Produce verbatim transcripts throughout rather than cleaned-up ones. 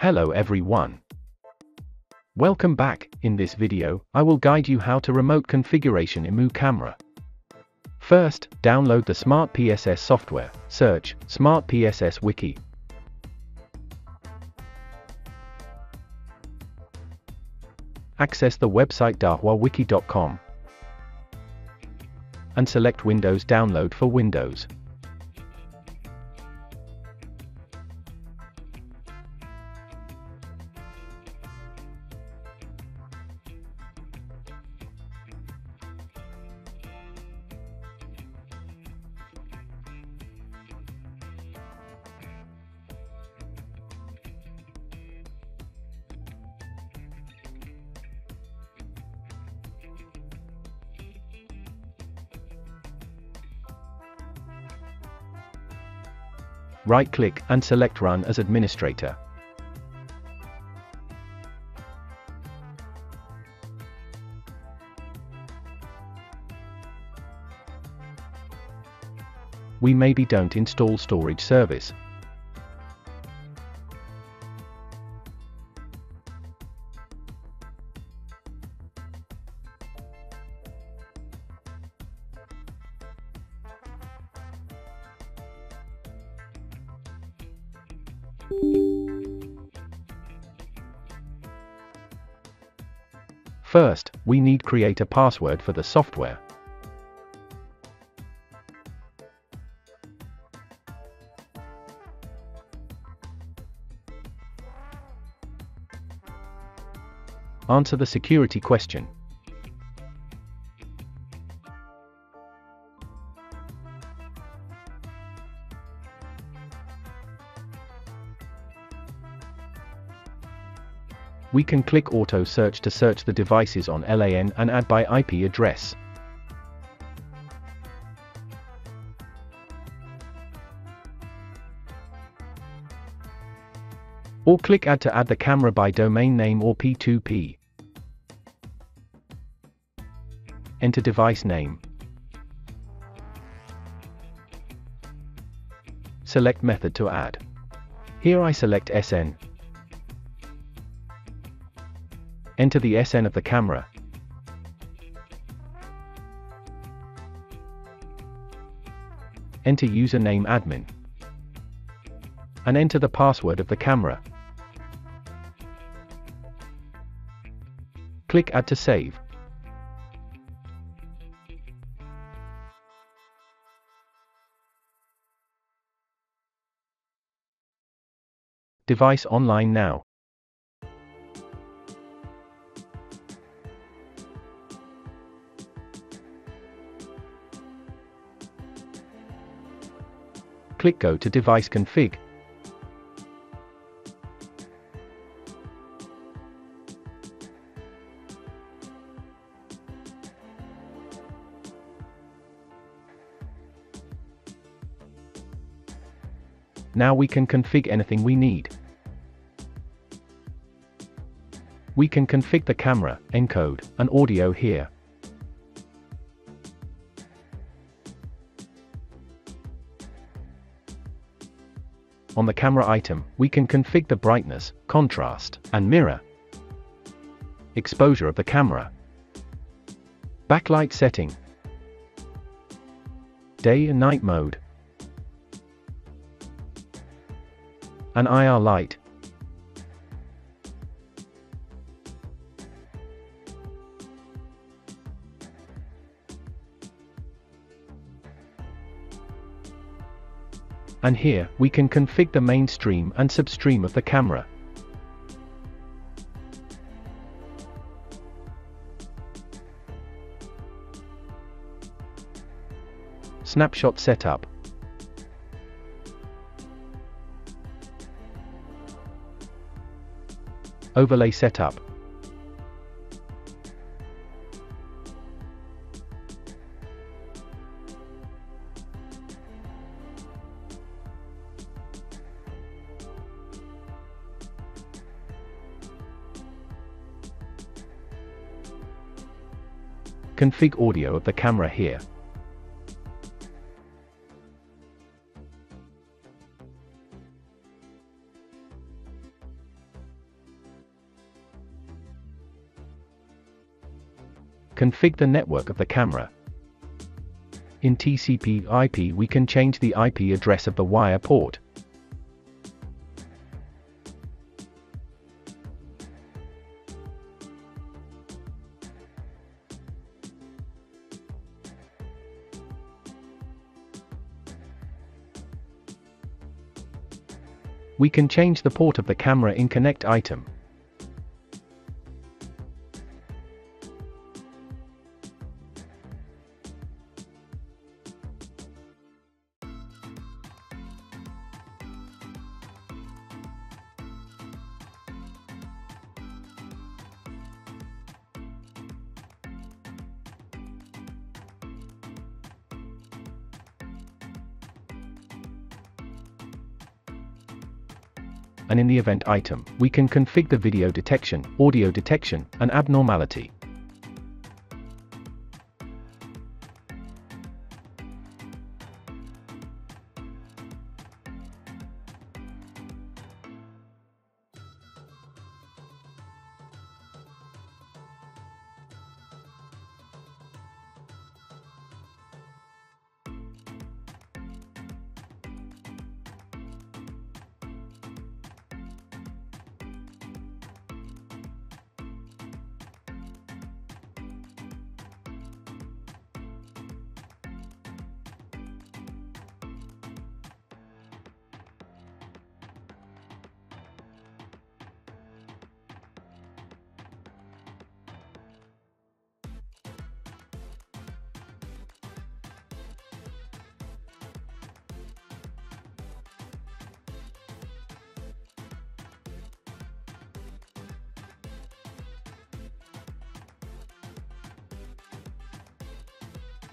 Hello everyone. Welcome back. In this video, I will guide you how to remote configuration I M O U camera. First, download the Smart P S S software, search Smart P S S Wiki. Access the website dahuawiki dot com and select Windows Download for Windows. Right-click and select Run as Administrator. We maybe don't install storage service. First, we need to create a password for the software. Answer the security question. We can click Auto Search to search the devices on LAN and add by I P address. Or click Add to add the camera by domain name or P two P. Enter device name. Select method to add. Here I select S N. Enter the S N of the camera. Enter username admin. And enter the password of the camera. Click Add to save. Device online now. Click Go to Device Config. Now we can config anything we need. We can config the camera, encode, and audio here. On the camera item, we can configure the brightness, contrast, and mirror. Exposure of the camera. Backlight setting. Day and night mode. An I R light. And here, we can configure the mainstream and substream of the camera. Snapshot setup. Overlay setup. Config audio of the camera here. Config the network of the camera. In T C P I P we can change the I P address of the wire port. We can change the port of the camera in Connect Item. And in the event item, we can configure the video detection, audio detection, and abnormality.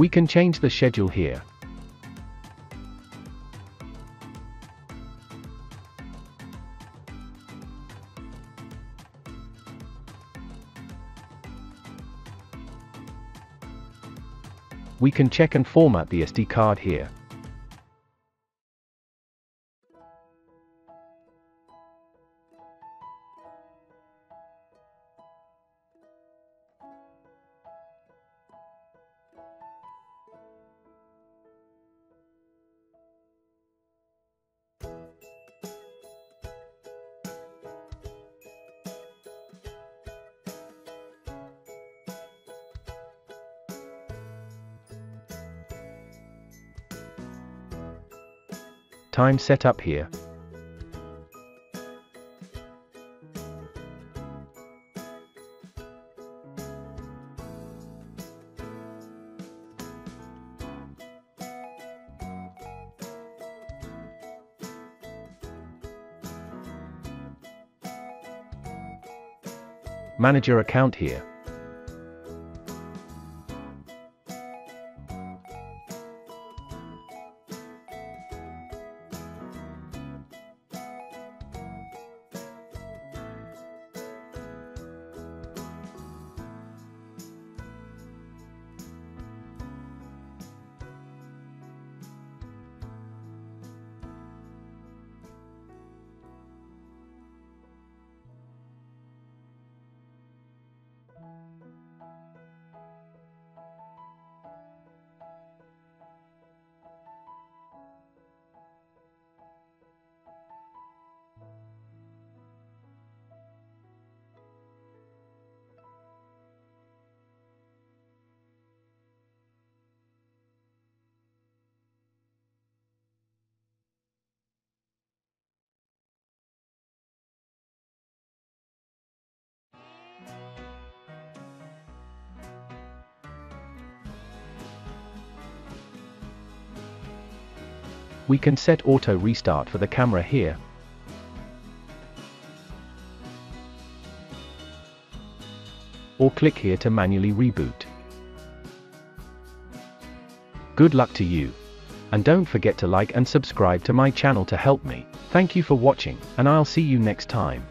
We can change the schedule here. We can check and format the S D card here. Time set up here. Manager account here. we can set auto restart for the camera here. Or click here to manually reboot. Good luck to you. And don't forget to like and subscribe to my channel to help me. Thank you for watching, and I'll see you next time.